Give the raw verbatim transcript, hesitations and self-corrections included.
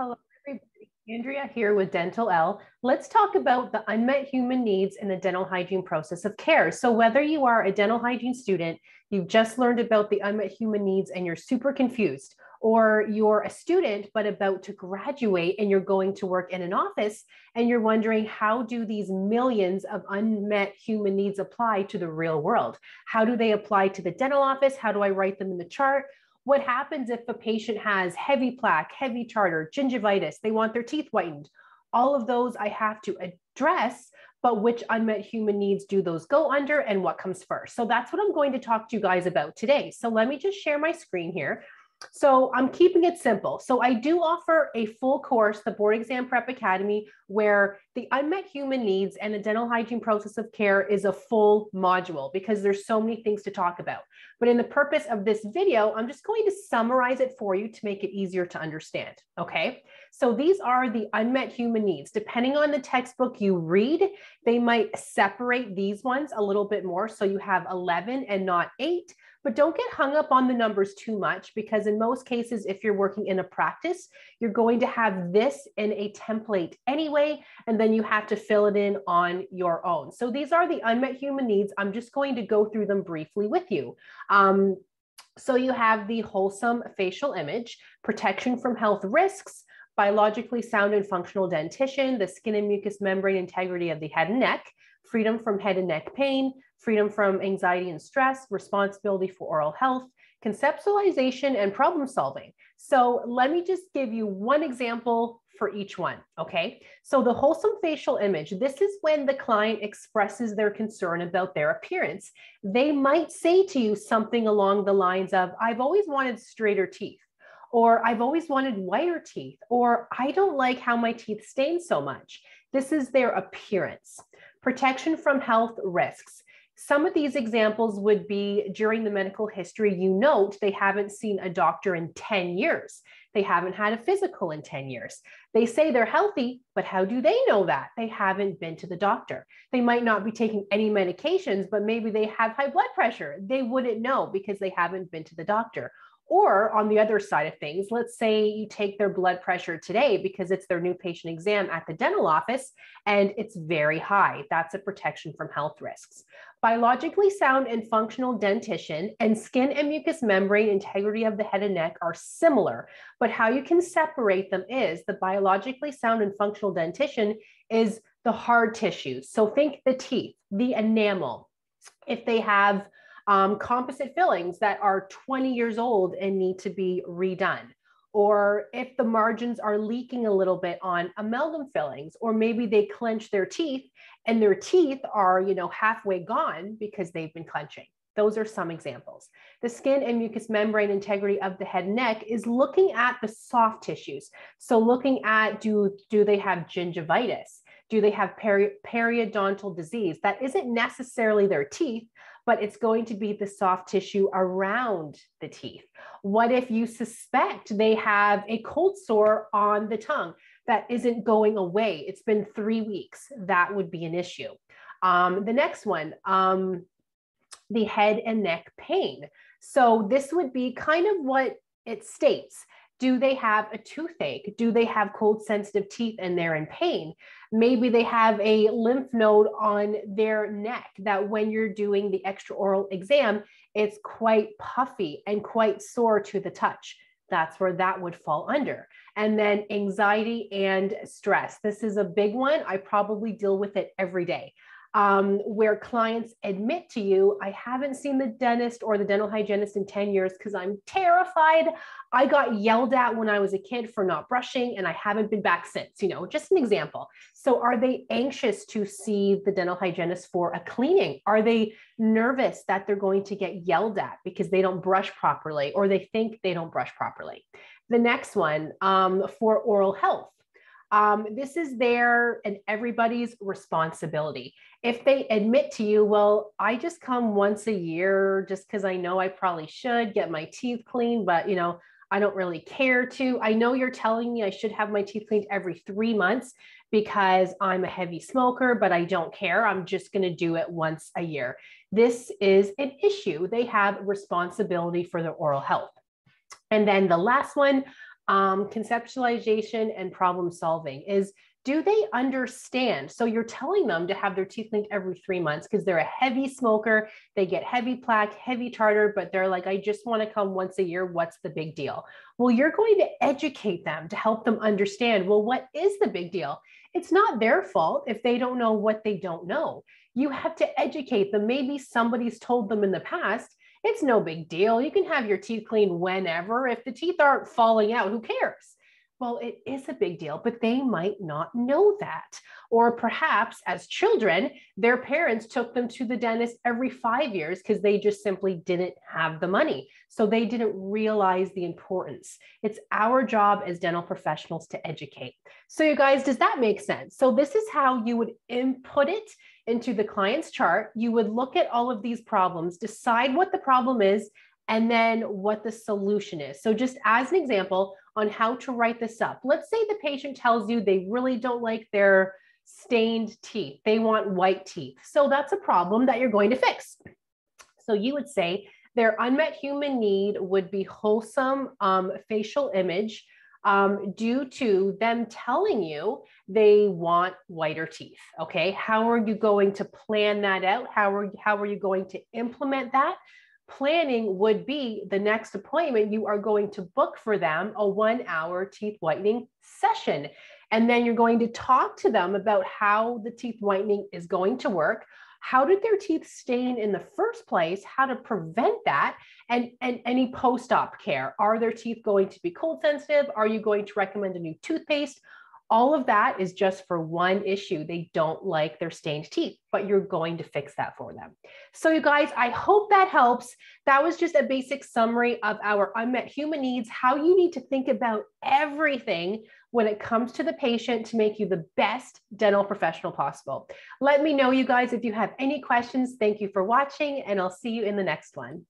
Hello, everybody. Andrea here with Dentalelle. Let's talk about the unmet human needs in the dental hygiene process of care. So whether you are a dental hygiene student, you've just learned about the unmet human needs and you're super confused, or you're a student but about to graduate and you're going to work in an office and you're wondering, how do these millions of unmet human needs apply to the real world? How do they apply to the dental office? How do I write them in the chart? What happens if a patient has heavy plaque, heavy tartar, gingivitis, they want their teeth whitened? All of those I have to address, but which unmet human needs do those go under and what comes first? So that's what I'm going to talk to you guys about today. So let me just share my screen here. So I'm keeping it simple. So I do offer a full course, the Board Exam Prep Academy, where the unmet human needs and the dental hygiene process of care is a full module because there's so many things to talk about. But in the purpose of this video, I'm just going to summarize it for you to make it easier to understand, okay? So these are the unmet human needs. Depending on the textbook you read, they might separate these ones a little bit more. So you have eleven and not eight. But don't get hung up on the numbers too much, because in most cases, if you're working in a practice, you're going to have this in a template anyway, and then you have to fill it in on your own. So these are the unmet human needs. I'm just going to go through them briefly with you. Um, so you have the wholesome facial image, protection from health risks, biologically sound and functional dentition, the skin and mucous membrane integrity of the head and neck, freedom from head and neck pain, freedom from anxiety and stress, responsibility for oral health, conceptualization, and problem solving. So let me just give you one example for each one, okay? So the wholesome facial image, this is when the client expresses their concern about their appearance. They might say to you something along the lines of, I've always wanted straighter teeth, or I've always wanted whiter teeth, or I don't like how my teeth stain so much. This is their appearance. Protection from health risks. Some of these examples would be during the medical history, you note they haven't seen a doctor in ten years. They haven't had a physical in ten years. They say they're healthy, but how do they know that? They haven't been to the doctor. They might not be taking any medications, but maybe they have high blood pressure. They wouldn't know because they haven't been to the doctor. Or on the other side of things, let's say you take their blood pressure today because it's their new patient exam at the dental office and it's very high. That's a protection from health risks. Biologically sound and functional dentition and skin and mucous membrane integrity of the head and neck are similar, but how you can separate them is the biologically sound and functional dentition is the hard tissues. So think the teeth, the enamel. If they have um, composite fillings that are twenty years old and need to be redone, or if the margins are leaking a little bit on amalgam fillings, or maybe they clench their teeth and their teeth are, you know, halfway gone because they've been clenching. Those are some examples. The skin and mucous membrane integrity of the head and neck is looking at the soft tissues. So looking at, do, do they have gingivitis? Do they have peri periodontal disease? That isn't necessarily their teeth, but it's going to be the soft tissue around the teeth. What if you suspect they have a cold sore on the tongue that isn't going away? It's been three weeks. That would be an issue. Um, the next one, um, the head and neck pain. So this would be kind of what it states. Do they have a toothache? Do they have cold sensitive teeth and they're in pain? Maybe they have a lymph node on their neck that when you're doing the extra oral exam, it's quite puffy and quite sore to the touch. That's where that would fall under. And then anxiety and stress. This is a big one. I probably deal with it every day. Um, where clients admit to you, I haven't seen the dentist or the dental hygienist in ten years because I'm terrified. I got yelled at when I was a kid for not brushing and I haven't been back since, you know, just an example. So are they anxious to see the dental hygienist for a cleaning? Are they nervous that they're going to get yelled at because they don't brush properly or they think they don't brush properly? The next one, um, for oral health. Um, this is their and everybody's responsibility. If they admit to you, well, I just come once a year just because I know I probably should get my teeth cleaned, but you know, I don't really care to. I know you're telling me I should have my teeth cleaned every three months because I'm a heavy smoker, but I don't care. I'm just going to do it once a year. This is an issue. They have responsibility for their oral health. And then the last one, um, conceptualization and problem solving is, do they understand? So you're telling them to have their teeth cleaned every three months because they're a heavy smoker. They get heavy plaque, heavy tartar, but they're like, I just want to come once a year. What's the big deal? Well, you're going to educate them to help them understand, well, what is the big deal? It's not their fault if they don't know what they don't know. You have to educate them. Maybe somebody's told them in the past, it's no big deal. You can have your teeth cleaned whenever. If the teeth aren't falling out, who cares? Well, it is a big deal, but they might not know that. Or perhaps as children, their parents took them to the dentist every five years because they just simply didn't have the money. So they didn't realize the importance. It's our job as dental professionals to educate. So you guys, does that make sense? So this is how you would input it into the client's chart. You would look at all of these problems, decide what the problem is, and then what the solution is. So just as an example on how to write this up, let's say the patient tells you they really don't like their stained teeth. They want white teeth. So that's a problem that you're going to fix. So you would say their unmet human need would be wholesome um, facial image um, due to them telling you they want whiter teeth. Okay, how are you going to plan that out? How are, how are you going to implement that? Planning would be the next appointment you are going to book for them, a one hour teeth whitening session. And then you're going to talk to them about how the teeth whitening is going to work. How did their teeth stain in the first place? How to prevent that, and, and any post-op care. Are their teeth going to be cold sensitive? Are you going to recommend a new toothpaste? All of that is just for one issue. They don't like their stained teeth, but you're going to fix that for them. So you guys, I hope that helps. That was just a basic summary of our unmet human needs, how you need to think about everything when it comes to the patient to make you the best dental professional possible. Let me know, you guys, if you have any questions. Thank you for watching, and I'll see you in the next one.